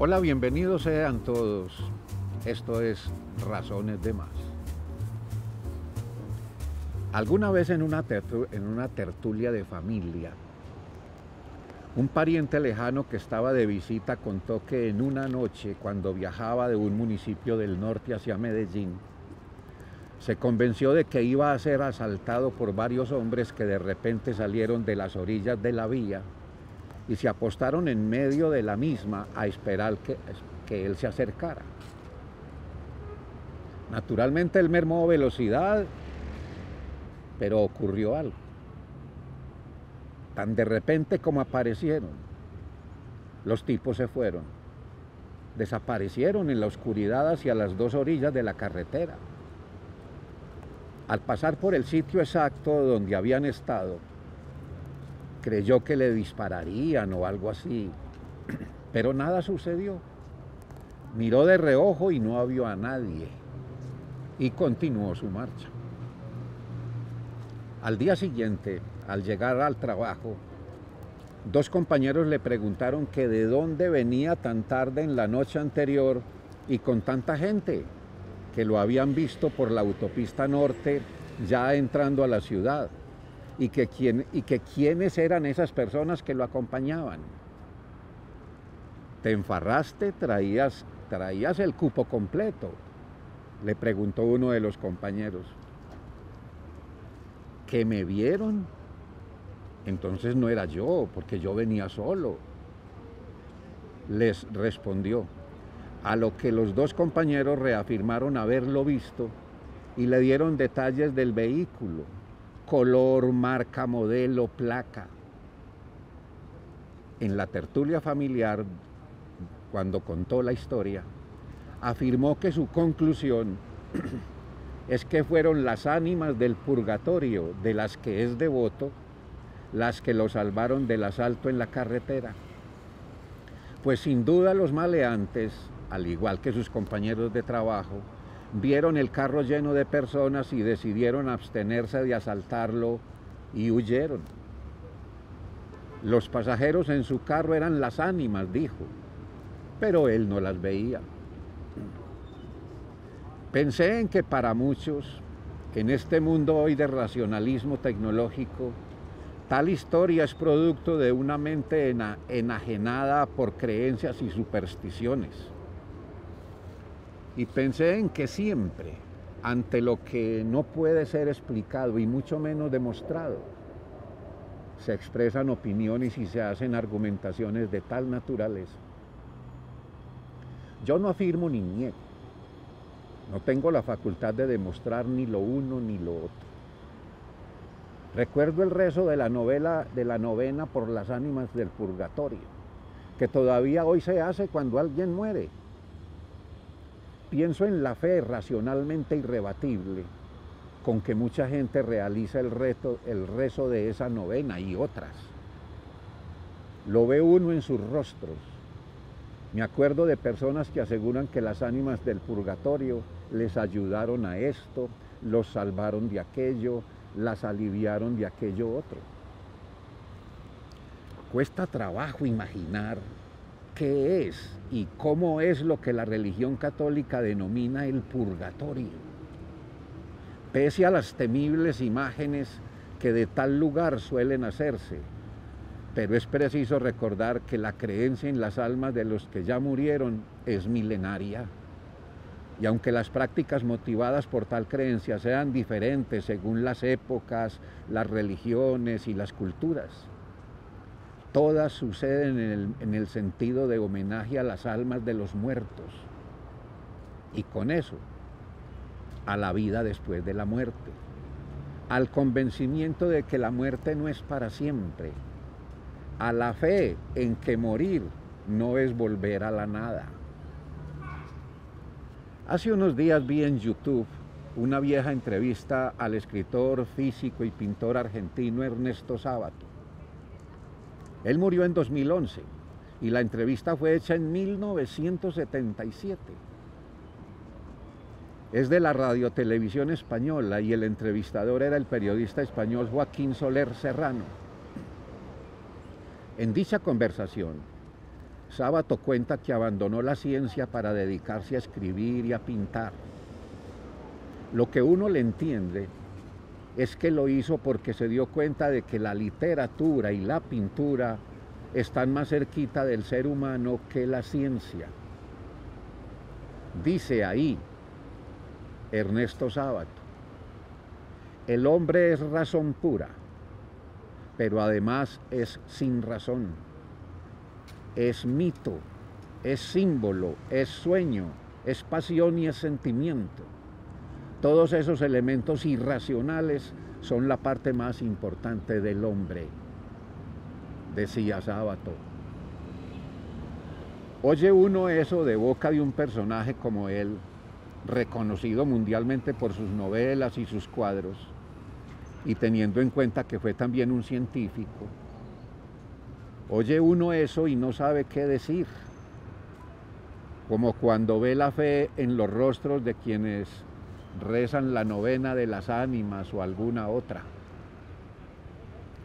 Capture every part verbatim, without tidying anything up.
Hola, bienvenidos sean todos. Esto es Razones de Más. Alguna vez en una, en una tertulia de familia, un pariente lejano que estaba de visita contó que en una noche, cuando viajaba de un municipio del norte hacia Medellín, se convenció de que iba a ser asaltado por varios hombres que de repente salieron de las orillas de la vía y se apostaron en medio de la misma a esperar que, que él se acercara. Naturalmente él mermó velocidad, pero ocurrió algo. Tan de repente como aparecieron, los tipos se fueron. Desaparecieron en la oscuridad hacia las dos orillas de la carretera. Al pasar por el sitio exacto donde habían estado, creyó que le dispararían o algo así, pero nada sucedió. Miró de reojo y no vio a nadie, y continuó su marcha. Al día siguiente, al llegar al trabajo, dos compañeros le preguntaron que de dónde venía tan tarde en la noche anterior y con tanta gente, que lo habían visto por la autopista norte ya entrando a la ciudad, y que, quién, y que quiénes eran esas personas que lo acompañaban. ¿Te enfarraste? Traías, traías el cupo completo, le preguntó uno de los compañeros. ¿Que me vieron? Entonces no era yo, porque yo venía solo, les respondió, a lo que los dos compañeros reafirmaron haberlo visto y le dieron detalles del vehículo, color, marca, modelo, placa. En la tertulia familiar, cuando contó la historia, afirmó que su conclusión es que fueron las ánimas del purgatorio, de las que es devoto, las que lo salvaron del asalto en la carretera. Pues sin duda los maleantes, al igual que sus compañeros de trabajo, vieron el carro lleno de personas y decidieron abstenerse de asaltarlo y huyeron. Los pasajeros en su carro eran las ánimas, dijo, pero él no las veía. Pensé en que para muchos, en este mundo hoy de racionalismo tecnológico, tal historia es producto de una mente ena, enajenada por creencias y supersticiones. Y pensé en que siempre, ante lo que no puede ser explicado y mucho menos demostrado, se expresan opiniones y se hacen argumentaciones de tal naturaleza. Yo no afirmo ni niego. No tengo la facultad de demostrar ni lo uno ni lo otro. Recuerdo el rezo de la novela de la novena por las ánimas del purgatorio, que todavía hoy se hace cuando alguien muere. Pienso en la fe racionalmente irrebatible con que mucha gente realiza el, reto, el rezo de esa novena y otras. Lo ve uno en sus rostros. Me acuerdo de personas que aseguran que las ánimas del purgatorio les ayudaron a esto, los salvaron de aquello, las aliviaron de aquello otro. Cuesta trabajo imaginar qué es y cómo es lo que la religión católica denomina el purgatorio, pese a las temibles imágenes que de tal lugar suelen hacerse, pero es preciso recordar que la creencia en las almas de los que ya murieron es milenaria. Y aunque las prácticas motivadas por tal creencia sean diferentes según las épocas, las religiones y las culturas, todas suceden en el, en el sentido de homenaje a las almas de los muertos y con eso a la vida después de la muerte, al convencimiento de que la muerte no es para siempre, a la fe en que morir no es volver a la nada. Hace unos días vi en YouTube una vieja entrevista al escritor, físico y pintor argentino Ernesto Sábato. Él murió en dos mil once y la entrevista fue hecha en mil novecientos setenta y siete. Es de la radiotelevisión española y el entrevistador era el periodista español Joaquín Soler Serrano. En dicha conversación, Sábato cuenta que abandonó la ciencia para dedicarse a escribir y a pintar. Lo que uno le entiende es que lo hizo porque se dio cuenta de que la literatura y la pintura están más cerquita del ser humano que la ciencia. Dice ahí Ernesto Sábato: el hombre es razón pura, pero además es sin razón, es mito, es símbolo, es sueño, es pasión y es sentimiento. Todos esos elementos irracionales son la parte más importante del hombre, decía Sábato. Oye uno eso de boca de un personaje como él, reconocido mundialmente por sus novelas y sus cuadros, y teniendo en cuenta que fue también un científico, oye uno eso y no sabe qué decir, como cuando ve la fe en los rostros de quienes rezan la novena de las ánimas o alguna otra.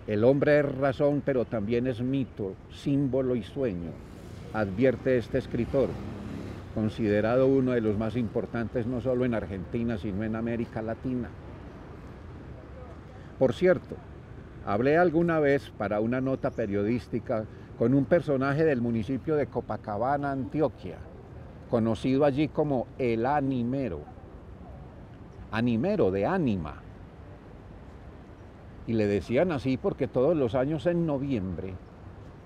El hombre es razón, pero también es mito, símbolo y sueño, advierte este escritor, considerado uno de los más importantes no solo en Argentina, sino en América Latina. Por cierto, hablé alguna vez para una nota periodística con un personaje del municipio de Copacabana, Antioquia, conocido allí como el animero, animero de ánima. Y le decían así porque todos los años en noviembre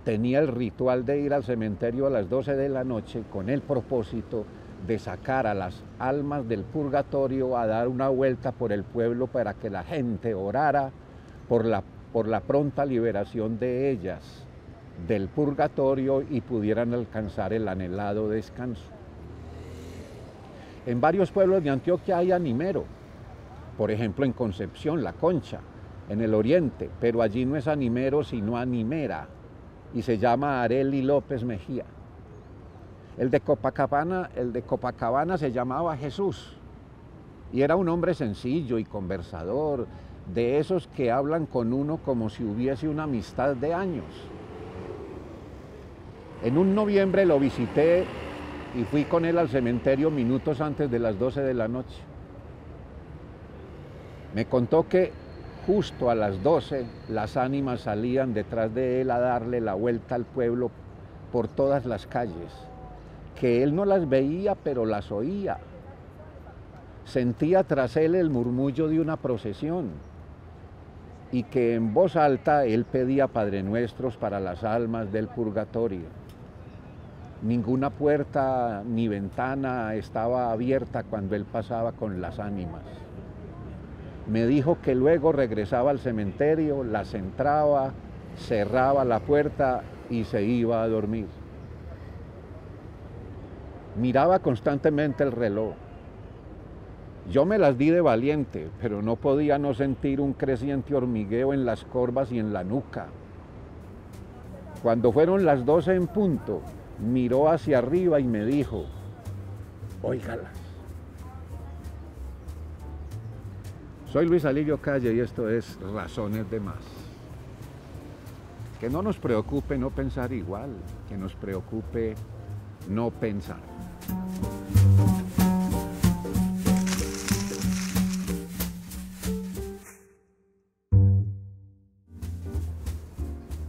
tenía el ritual de ir al cementerio a las doce de la noche con el propósito de sacar a las almas del purgatorio a dar una vuelta por el pueblo para que la gente orara por la, por la pronta liberación de ellas del purgatorio y pudieran alcanzar el anhelado descanso. En varios pueblos de Antioquia hay animero, por ejemplo en Concepción, La Concha, en el oriente, pero allí no es animero sino animera, y se llama Areli López Mejía. El de Copacabana, el de Copacabana se llamaba Jesús, y era un hombre sencillo y conversador, de esos que hablan con uno como si hubiese una amistad de años. En un noviembre lo visité y fui con él al cementerio minutos antes de las doce de la noche. Me contó que justo a las doce, las ánimas salían detrás de él a darle la vuelta al pueblo por todas las calles, que él no las veía, pero las oía. Sentía tras él el murmullo de una procesión y que en voz alta él pedía Padre Nuestros para las almas del purgatorio. Ninguna puerta ni ventana estaba abierta cuando él pasaba con las ánimas. Me dijo que luego regresaba al cementerio, las entraba, cerraba la puerta y se iba a dormir. Miraba constantemente el reloj. Yo me las di de valiente, pero no podía no sentir un creciente hormigueo en las corvas y en la nuca. Cuando fueron las doce en punto, miró hacia arriba y me dijo: óigalas. Soy Luis Alirio Calle y esto es Razones de Más. Que no nos preocupe no pensar igual, que nos preocupe no pensar.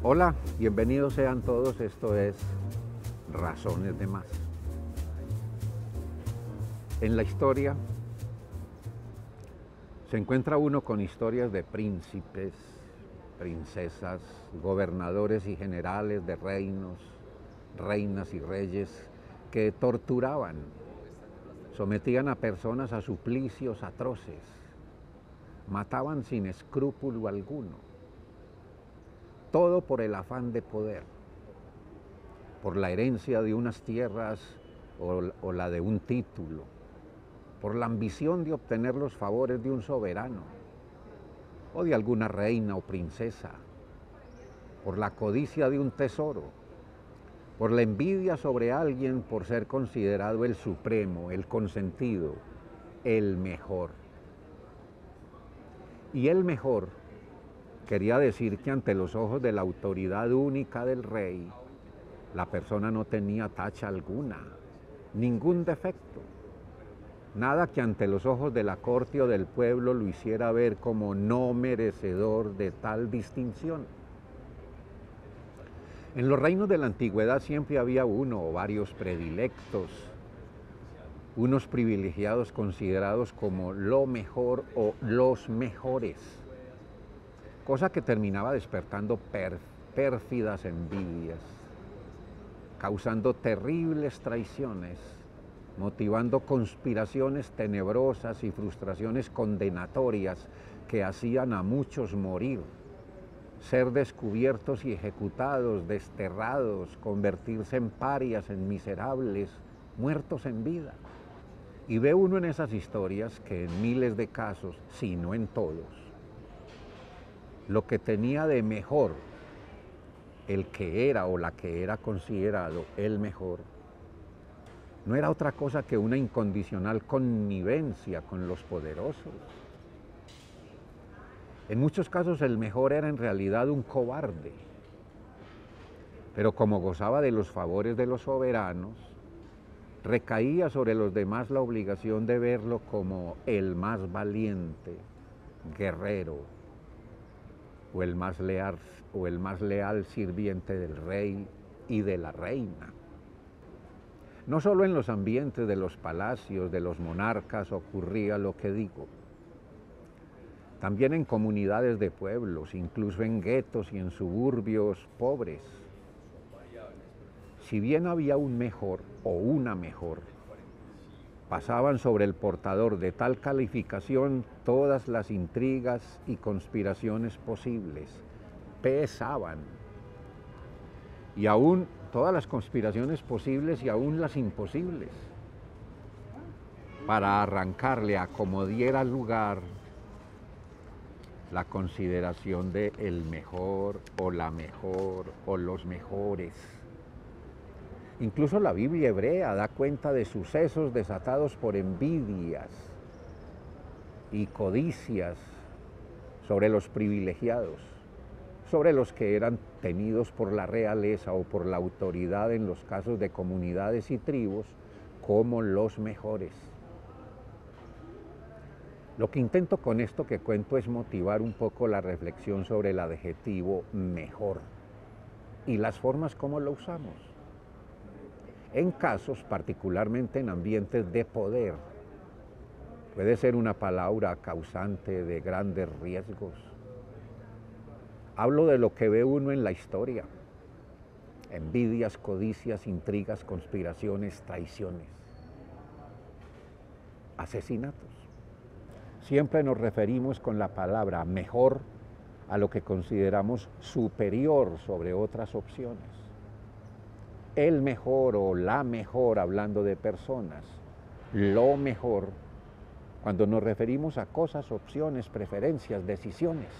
Hola, bienvenidos sean todos, esto es Razones de Más. En la historia se encuentra uno con historias de príncipes, princesas, gobernadores y generales de reinos, reinas y reyes que torturaban, sometían a personas a suplicios atroces, mataban sin escrúpulo alguno, todo por el afán de poder, por la herencia de unas tierras o, o la de un título, por la ambición de obtener los favores de un soberano o de alguna reina o princesa, por la codicia de un tesoro, por la envidia sobre alguien por ser considerado el supremo, el consentido, el mejor. Y el mejor quería decir que ante los ojos de la autoridad única del rey, La persona no tenía tacha alguna, ningún defecto, nada que ante los ojos de la corte o del pueblo lo hiciera ver como no merecedor de tal distinción. En los reinos de la antigüedad siempre había uno o varios predilectos, unos privilegiados considerados como lo mejor o los mejores, cosa que terminaba despertando pérfidas envidias, causando terribles traiciones, motivando conspiraciones tenebrosas y frustraciones condenatorias que hacían a muchos morir, ser descubiertos y ejecutados, desterrados, convertirse en parias, en miserables, muertos en vida. Y ve uno en esas historias que en miles de casos, si no en todos, lo que tenía de mejor el que era o la que era considerado el mejor, no era otra cosa que una incondicional connivencia con los poderosos. En muchos casos el mejor era en realidad un cobarde, pero como gozaba de los favores de los soberanos, recaía sobre los demás la obligación de verlo como el más valiente, guerrero, o el más leal, o el más leal sirviente del rey y de la reina. No solo en los ambientes de los palacios, de los monarcas ocurría lo que digo, también en comunidades de pueblos, incluso en guetos y en suburbios pobres. Si bien había un mejor o una mejor, pasaban sobre el portador de tal calificación todas las intrigas y conspiraciones posibles, pesaban, y aún todas las conspiraciones posibles y aún las imposibles, para arrancarle a como diera lugar la consideración de el mejor o la mejor o los mejores. Incluso la Biblia hebrea da cuenta de sucesos desatados por envidias y codicias sobre los privilegiados, sobre los que eran tenidos por la realeza o por la autoridad en los casos de comunidades y tribus como los mejores. Lo que intento con esto que cuento es motivar un poco la reflexión sobre el adjetivo mejor y las formas como lo usamos. En casos, particularmente en ambientes de poder, puede ser una palabra causante de grandes riesgos. Hablo de lo que ve uno en la historia: envidias, codicias, intrigas, conspiraciones, traiciones, asesinatos. Siempre nos referimos con la palabra mejor a lo que consideramos superior sobre otras opciones. El mejor o la mejor hablando de personas, lo mejor cuando nos referimos a cosas, opciones, preferencias, decisiones.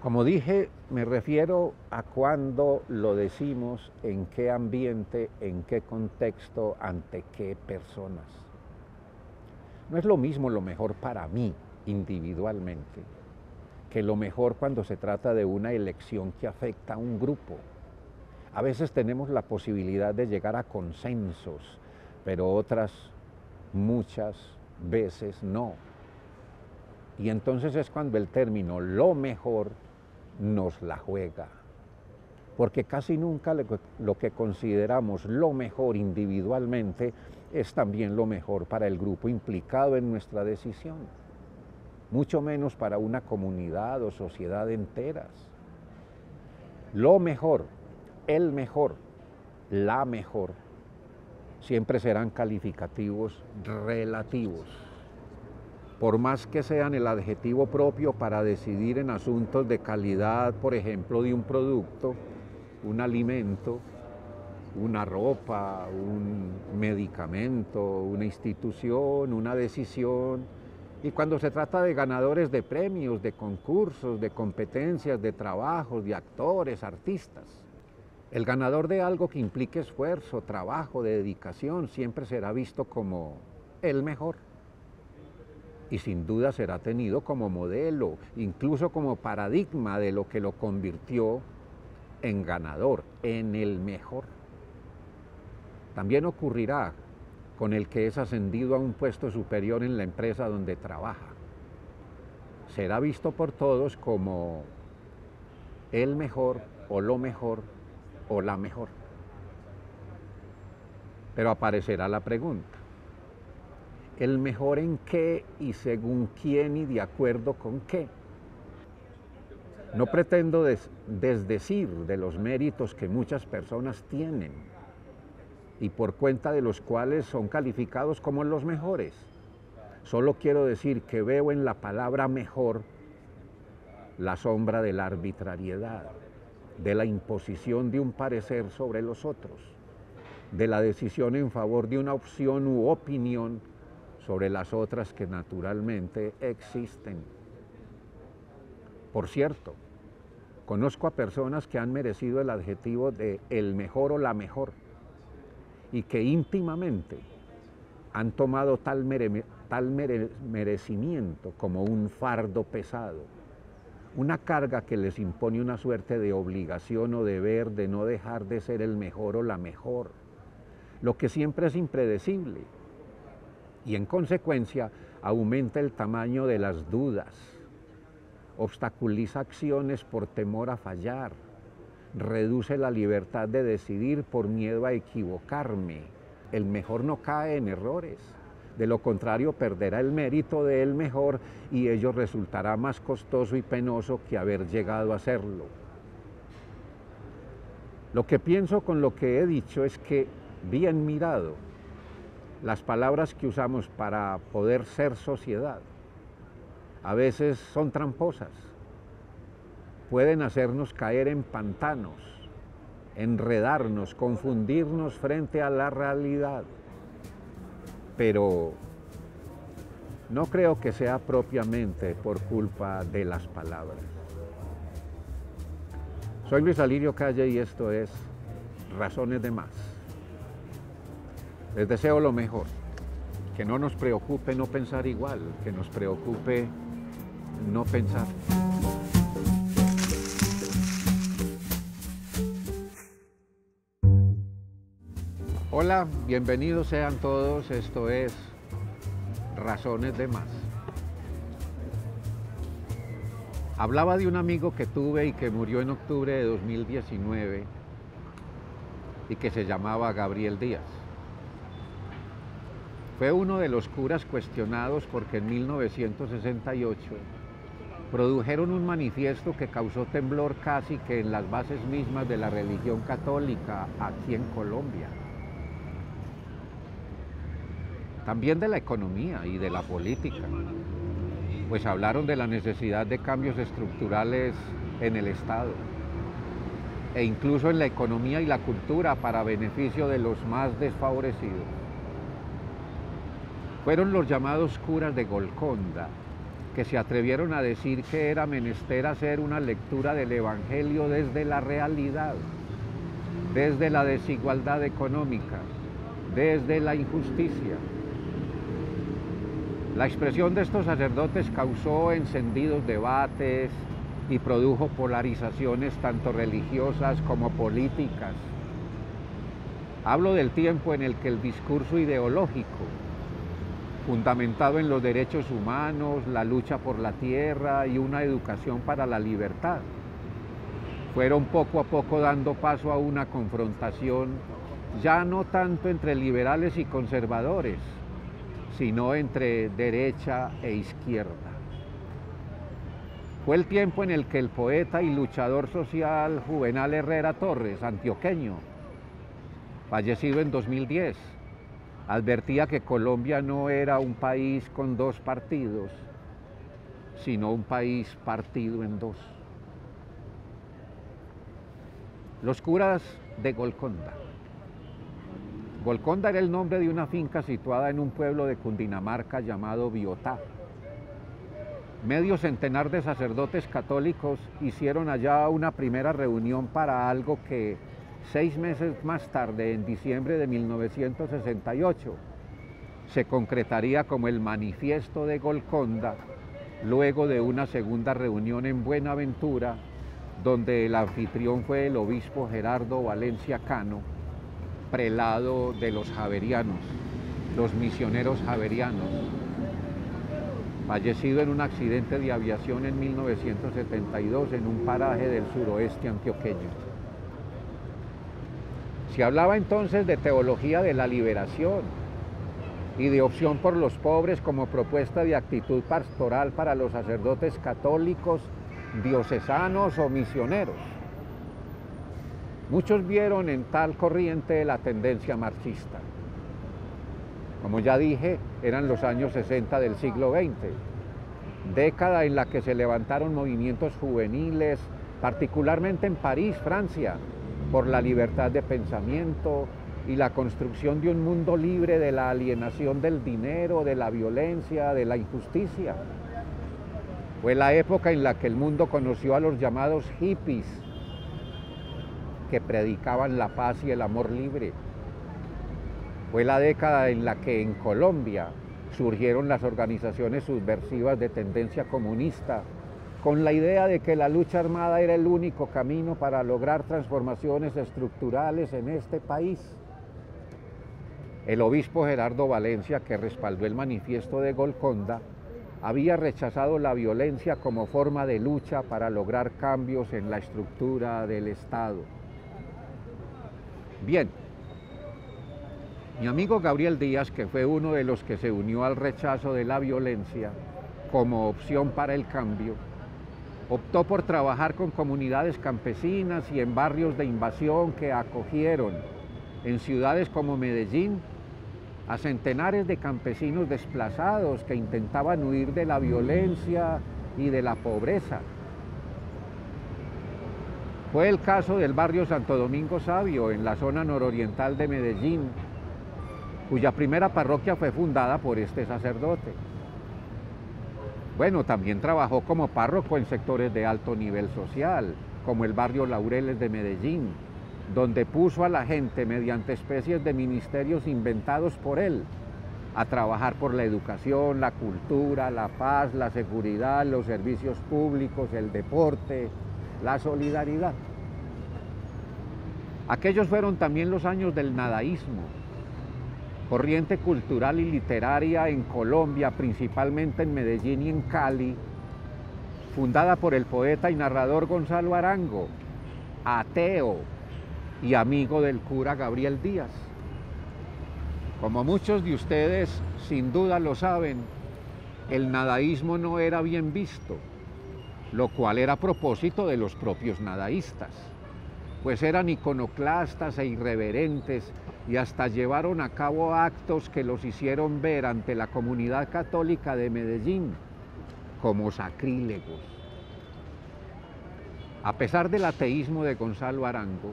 Como dije, me refiero a cuando lo decimos, en qué ambiente, en qué contexto, ante qué personas. No es lo mismo lo mejor para mí, individualmente, que lo mejor cuando se trata de una elección que afecta a un grupo. A veces tenemos la posibilidad de llegar a consensos, pero otras muchas veces no. Y entonces es cuando el término lo mejor nos la juega, porque casi nunca lo que consideramos lo mejor individualmente es también lo mejor para el grupo implicado en nuestra decisión, mucho menos para una comunidad o sociedad enteras. Lo mejor, el mejor, la mejor, siempre serán calificativos relativos, por más que sean el adjetivo propio para decidir en asuntos de calidad, por ejemplo, de un producto, un alimento, una ropa, un medicamento, una institución, una decisión. Y cuando se trata de ganadores de premios, de concursos, de competencias, de trabajos, de actores, artistas, el ganador de algo que implique esfuerzo, trabajo, dedicación, siempre será visto como el mejor. Y sin duda será tenido como modelo, incluso como paradigma de lo que lo convirtió en ganador, en el mejor. También ocurrirá con el que es ascendido a un puesto superior en la empresa donde trabaja. Será visto por todos como el mejor, o lo mejor, o la mejor. Pero aparecerá la pregunta, ¿el mejor en qué y según quién y de acuerdo con qué? No pretendo des- desdecir de los méritos que muchas personas tienen y por cuenta de los cuales son calificados como los mejores. Solo quiero decir que veo en la palabra mejor la sombra de la arbitrariedad, de la imposición de un parecer sobre los otros, de la decisión en favor de una opción u opinión sobre las otras que naturalmente existen. Por cierto, conozco a personas que han merecido el adjetivo de el mejor o la mejor y que íntimamente han tomado tal, mere, tal mere, merecimiento como un fardo pesado, una carga que les impone una suerte de obligación o deber de no dejar de ser el mejor o la mejor, lo que siempre es impredecible y en consecuencia aumenta el tamaño de las dudas, obstaculiza acciones por temor a fallar, reduce la libertad de decidir por miedo a equivocarme. El mejor no cae en errores, de lo contrario perderá el mérito de el mejor y ello resultará más costoso y penoso que haber llegado a serlo. Lo que pienso con lo que he dicho es que, bien mirado, las palabras que usamos para poder ser sociedad a veces son tramposas, pueden hacernos caer en pantanos, enredarnos, confundirnos frente a la realidad, pero no creo que sea propiamente por culpa de las palabras. Soy Luis Alirio Calle y esto es Razones de Más. Les deseo lo mejor, que no nos preocupe no pensar igual, que nos preocupe no pensar. Hola, bienvenidos sean todos, esto es Razones de Más. Hablaba de un amigo que tuve y que murió en octubre de dos mil diecinueve y que se llamaba Gabriel Díaz. Fue uno de los curas cuestionados porque en mil novecientos sesenta y ocho produjeron un manifiesto que causó temblor casi que en las bases mismas de la religión católica aquí en Colombia. También de la economía y de la política, pues hablaron de la necesidad de cambios estructurales en el Estado e incluso en la economía y la cultura para beneficio de los más desfavorecidos. Fueron los llamados curas de Golconda, que se atrevieron a decir que era menester hacer una lectura del Evangelio desde la realidad, desde la desigualdad económica, desde la injusticia. La expresión de estos sacerdotes causó encendidos debates y produjo polarizaciones tanto religiosas como políticas. Hablo del tiempo en el que el discurso ideológico fundamentado en los derechos humanos, la lucha por la tierra y una educación para la libertad, fueron poco a poco dando paso a una confrontación ya no tanto entre liberales y conservadores, sino entre derecha e izquierda. Fue el tiempo en el que el poeta y luchador social Juvenal Herrera Torres, antioqueño, fallecido en dos mil diez, advertía que Colombia no era un país con dos partidos, sino un país partido en dos. Los curas de Golconda. Golconda era el nombre de una finca situada en un pueblo de Cundinamarca llamado Viotá. Medio centenar de sacerdotes católicos hicieron allá una primera reunión para algo que seis meses más tarde, en diciembre de mil novecientos sesenta y ocho, se concretaría como el Manifiesto de Golconda, luego de una segunda reunión en Buenaventura, donde el anfitrión fue el obispo Gerardo Valencia Cano, prelado de los javerianos, los misioneros javerianos, fallecido en un accidente de aviación en mil novecientos setenta y dos en un paraje del suroeste antioqueño. Se hablaba entonces de teología de la liberación y de opción por los pobres como propuesta de actitud pastoral para los sacerdotes católicos, diocesanos o misioneros. Muchos vieron en tal corriente la tendencia marxista. Como ya dije, eran los años sesenta del siglo veinte, década en la que se levantaron movimientos juveniles, particularmente en París, Francia, por la libertad de pensamiento y la construcción de un mundo libre de la alienación del dinero, de la violencia, de la injusticia. Fue la época en la que el mundo conoció a los llamados hippies, que predicaban la paz y el amor libre. Fue la década en la que en Colombia surgieron las organizaciones subversivas de tendencia comunista, con la idea de que la lucha armada era el único camino para lograr transformaciones estructurales en este país. El obispo Gerardo Valencia, que respaldó el manifiesto de Golconda, había rechazado la violencia como forma de lucha para lograr cambios en la estructura del Estado. Bien, mi amigo Gabriel Díaz, que fue uno de los que se unió al rechazo de la violencia como opción para el cambio, optó por trabajar con comunidades campesinas y en barrios de invasión que acogieron en ciudades como Medellín a centenares de campesinos desplazados que intentaban huir de la violencia y de la pobreza. Fue el caso del barrio Santo Domingo Sabio, en la zona nororiental de Medellín, cuya primera parroquia fue fundada por este sacerdote. Bueno, también trabajó como párroco en sectores de alto nivel social, como el barrio Laureles de Medellín, donde puso a la gente, mediante especies de ministerios inventados por él, a trabajar por la educación, la cultura, la paz, la seguridad, los servicios públicos, el deporte, la solidaridad. Aquellos fueron también los años del nadaísmo, corriente cultural y literaria en Colombia, principalmente en Medellín y en Cali, fundada por el poeta y narrador Gonzalo Arango, ateo y amigo del cura Gabriel Díaz. Como muchos de ustedes sin duda lo saben, el nadaísmo no era bien visto, lo cual era a propósito de los propios nadaístas, pues eran iconoclastas e irreverentes y hasta llevaron a cabo actos que los hicieron ver ante la comunidad católica de Medellín como sacrílegos. A pesar del ateísmo de Gonzalo Arango,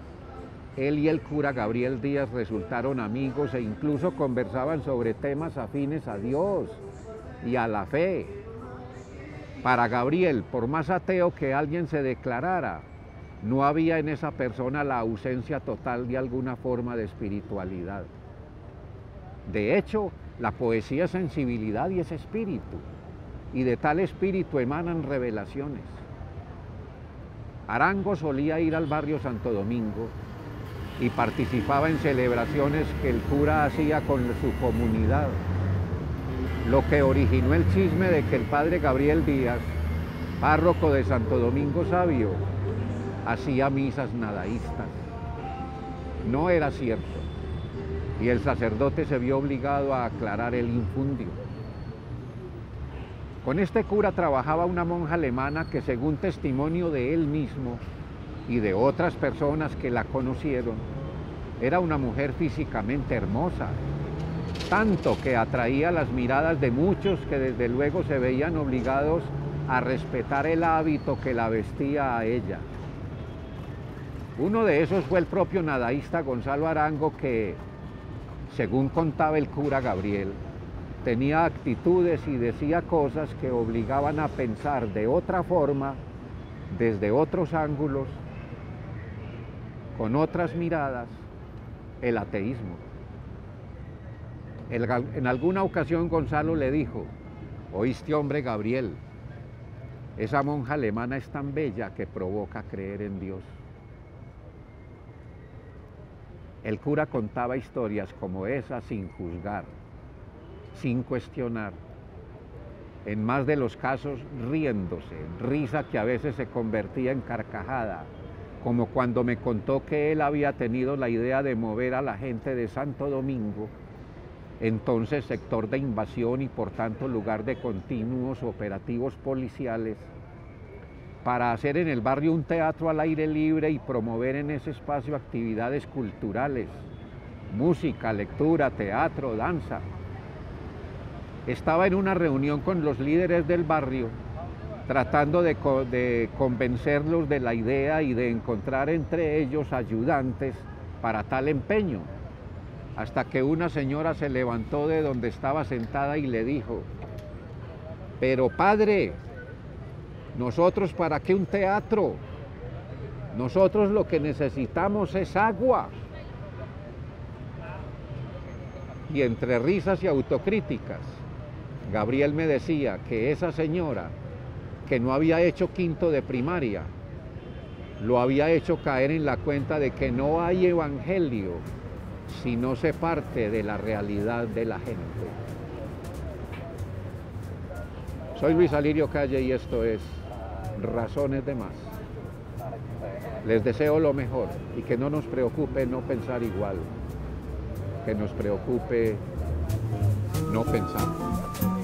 él y el cura Gabriel Díaz resultaron amigos e incluso conversaban sobre temas afines a Dios y a la fe. Para Gabriel, por más ateo que alguien se declarara, no había en esa persona la ausencia total de alguna forma de espiritualidad. De hecho, la poesía es sensibilidad y es espíritu, y de tal espíritu emanan revelaciones. Arango solía ir al barrio Santo Domingo y participaba en celebraciones que el cura hacía con su comunidad, lo que originó el chisme de que el padre Gabriel Díaz, párroco de Santo Domingo Sabio, hacía misas nadaístas. No era cierto, y el sacerdote se vio obligado a aclarar el infundio. Con este cura trabajaba una monja alemana que, según testimonio de él mismo y de otras personas que la conocieron, era una mujer físicamente hermosa, tanto que atraía las miradas de muchos que desde luego se veían obligados a respetar el hábito que la vestía a ella. Uno de esos fue el propio nadaísta Gonzalo Arango, que, según contaba el cura Gabriel, tenía actitudes y decía cosas que obligaban a pensar de otra forma, desde otros ángulos, con otras miradas, el ateísmo. En alguna ocasión Gonzalo le dijo: «Oíste, hombre Gabriel, Esa monja alemana es tan bella que provoca creer en Dios. El cura contaba historias como esa sin juzgar, sin cuestionar, en más de los casos riéndose, risa que a veces se convertía en carcajada, como cuando me contó que él había tenido la idea de mover a la gente de Santo Domingo, entonces sector de invasión y por tanto lugar de continuos operativos policiales, para hacer en el barrio un teatro al aire libre y promover en ese espacio actividades culturales, música, lectura, teatro, danza. Estaba en una reunión con los líderes del barrio, tratando de, de convencerlos de la idea y de encontrar entre ellos ayudantes para tal empeño, hasta que una señora se levantó de donde estaba sentada y le dijo: pero padre, ¿nosotros para qué un teatro? Nosotros lo que necesitamos es agua. Y entre risas y autocríticas, Gabriel me decía que esa señora, que no había hecho quinto de primaria, lo había hecho caer en la cuenta de que no hay evangelio si no se parte de la realidad de la gente. Soy Luis Alirio Calle y esto es Razones de Más. Les deseo lo mejor y que no nos preocupe no pensar igual, que nos preocupe no pensar.